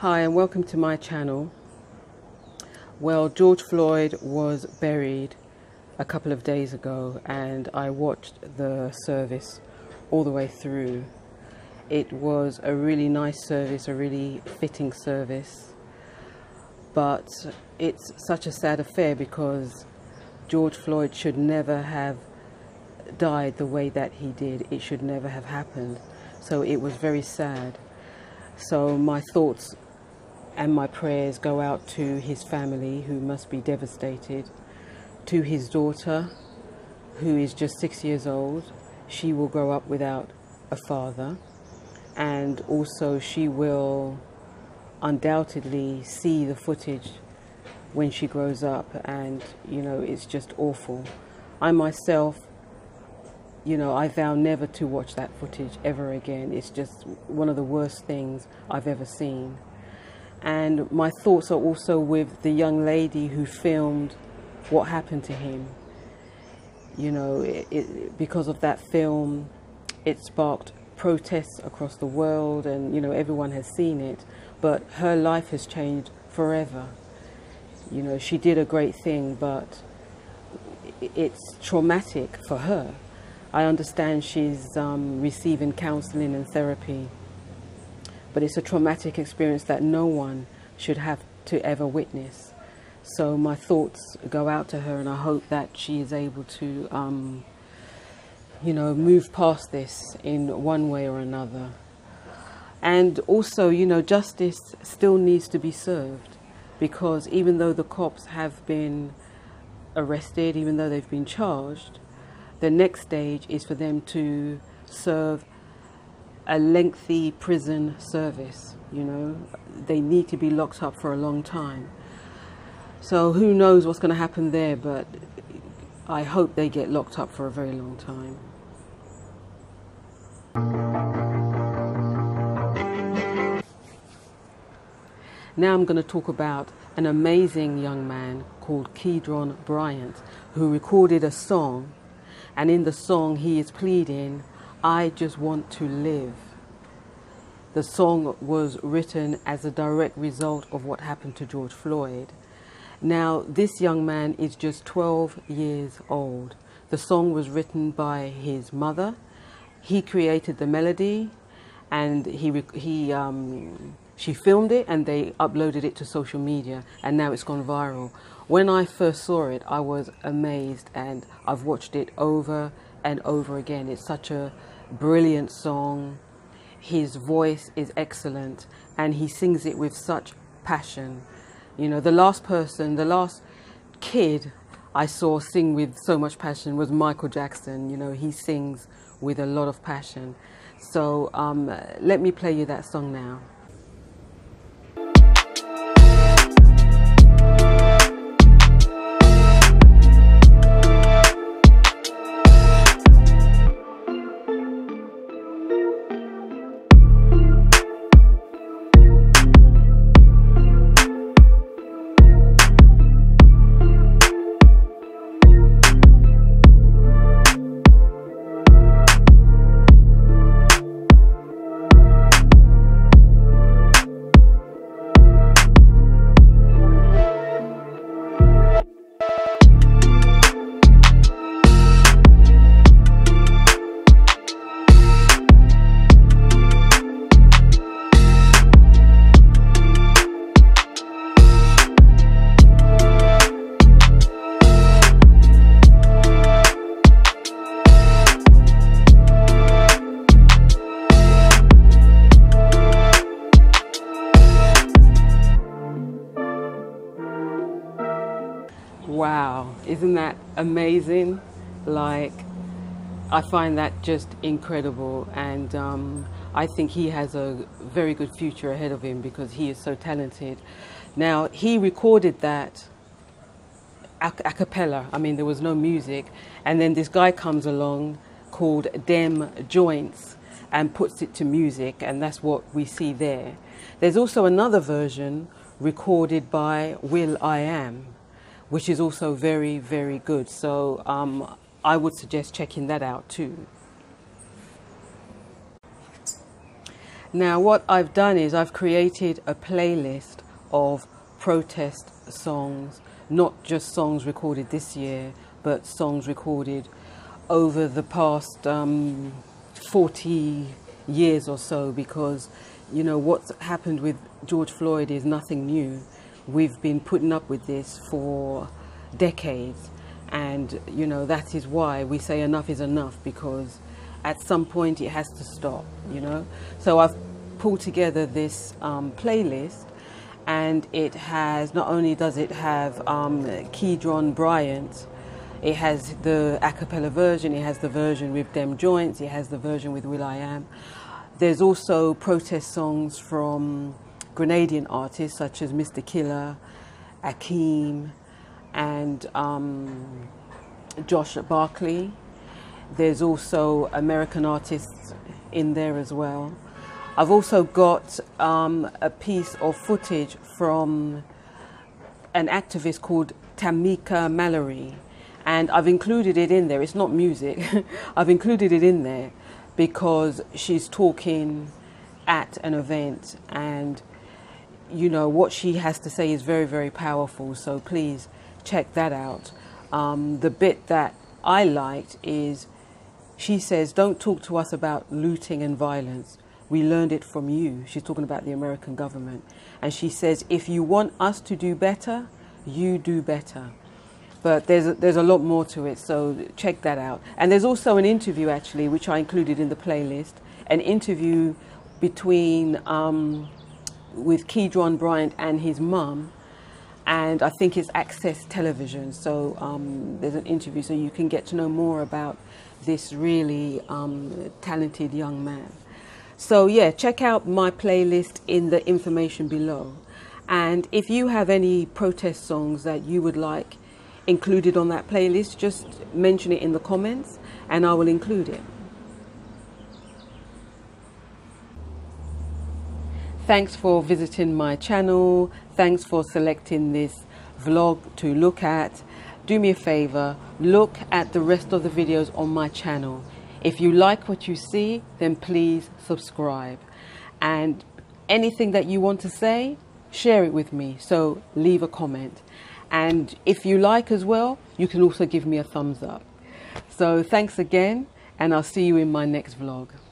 Hi and welcome to my channel. Well, George Floyd was buried a couple of days ago and I watched the service all the way through. It was a really nice service, a really fitting service, but it's such a sad affair because George Floyd should never have died the way that he did. It should never have happened. So it was very sad. So my thoughts and my prayers go out to his family, who must be devastated, to his daughter, who is just 6 years old. She will grow up without a father, and also she will undoubtedly see the footage when she grows up, and you know, it's just awful. I myself, you know, I vow never to watch that footage ever again. It's just one of the worst things I've ever seen. And my thoughts are also with the young lady who filmed what happened to him. You know, because of that film, it sparked protests across the world, and, you know, everyone has seen it. But her life has changed forever. You know, she did a great thing, but it's traumatic for her. I understand she's receiving counseling and therapy, but it's a traumatic experience that no one should have to ever witness. So my thoughts go out to her, and I hope that she is able to, you know, move past this in one way or another. And also, you know, justice still needs to be served, because even though the cops have been arrested, even though they've been charged, the next stage is for them to serve a lengthy prison service. You know, they need to be locked up for a long time. So who knows what's going to happen there, but I hope they get locked up for a very long time. Now I'm going to talk about an amazing young man called Keedron Bryant, who recorded a song. And in the song, he is pleading, "I just want to live." The song was written as a direct result of what happened to George Floyd. Now, this young man is just 12 years old. The song was written by his mother. He created the melody, and she filmed it, and they uploaded it to social media, and now it's gone viral. When I first saw it, I was amazed, and I've watched it over and over again. It's such a brilliant song. His voice is excellent, and he sings it with such passion. You know, the last kid I saw sing with so much passion was Michael Jackson. You know, he sings with a lot of passion. So let me play you that song now. Wow, isn't that amazing? Like, I find that just incredible, and I think he has a very good future ahead of him because he is so talented. Now, he recorded that a cappella. I mean, there was no music, and then this guy comes along called Dem Jointz and puts it to music, and that's what we see there. There's also another version recorded by Will.i.am, which is also very, very good. So I would suggest checking that out too. Now, what I've done is I've created a playlist of protest songs, not just songs recorded this year, but songs recorded over the past 40 years or so, because, you know, what's happened with George Floyd is nothing new. We've been putting up with this for decades, and, you know, that is why we say enough is enough, because at some point it has to stop, you know. So I've pulled together this playlist, and it has, not only does it have Keedron Bryant, it has the a cappella version, it has the version with Dem Jointz, it has the version with Will.i.am. There's also protest songs from Grenadian artists such as Mr. Killer, Akeem, and Josh Barclay. There's also American artists in there as well. I've also got a piece of footage from an activist called Tamika Mallory, and I've included it in there. It's not music. I've included it in there because she's talking at an event, and, you know, what she has to say is very, very powerful, so please check that out. The bit that I liked is she says, "Don't talk to us about looting and violence. We learned it from you." She's talking about the American government. And she says, "If you want us to do better, you do better." But there's a lot more to it, so check that out. And there's also an interview, actually, which I included in the playlist, an interview between with Keedron Bryant and his mum, and I think it's Access Television. So there's an interview, so you can get to know more about this really talented young man. So yeah, check out my playlist in the information below. And if you have any protest songs that you would like included on that playlist, just mention it in the comments and I will include it. Thanks for visiting my channel. Thanks for selecting this vlog to look at. Do me a favor, look at the rest of the videos on my channel. If you like what you see, then please subscribe. And anything that you want to say, share it with me. So leave a comment. And if you like as well, you can also give me a thumbs up. So thanks again, and I'll see you in my next vlog.